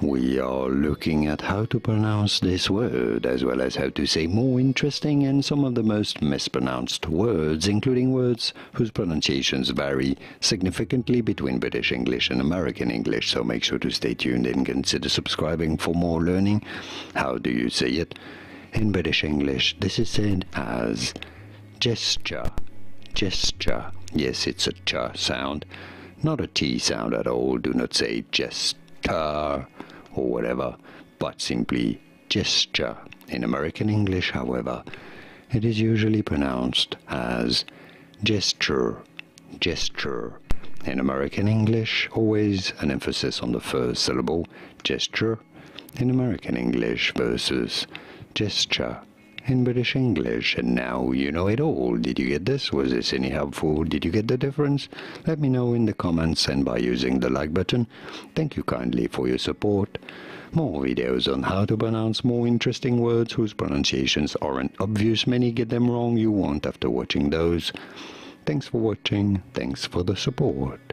We are looking at how to pronounce this word, as well as how to say more interesting and some of the most mispronounced words, including words whose pronunciations vary significantly between British English and American English, so make sure to stay tuned and consider subscribing for more learning. How do you say it? In British English, this is said as gesture, gesture. Yes, it's a ch sound, not a t sound at all. Do not say gesture or whatever, but simply gesture. In American English, however, it is usually pronounced as gesture, gesture. In American English, always an emphasis on the first syllable, gesture, in American English versus gesture in British English. And now you know it all. Did you get this? Was this any helpful? Did you get the difference? Let me know in the comments and by using the like button. Thank you kindly for your support. More videos on how to pronounce more interesting words whose pronunciations aren't obvious. Many get them wrong. You won't after watching those. Thanks for watching. Thanks for the support.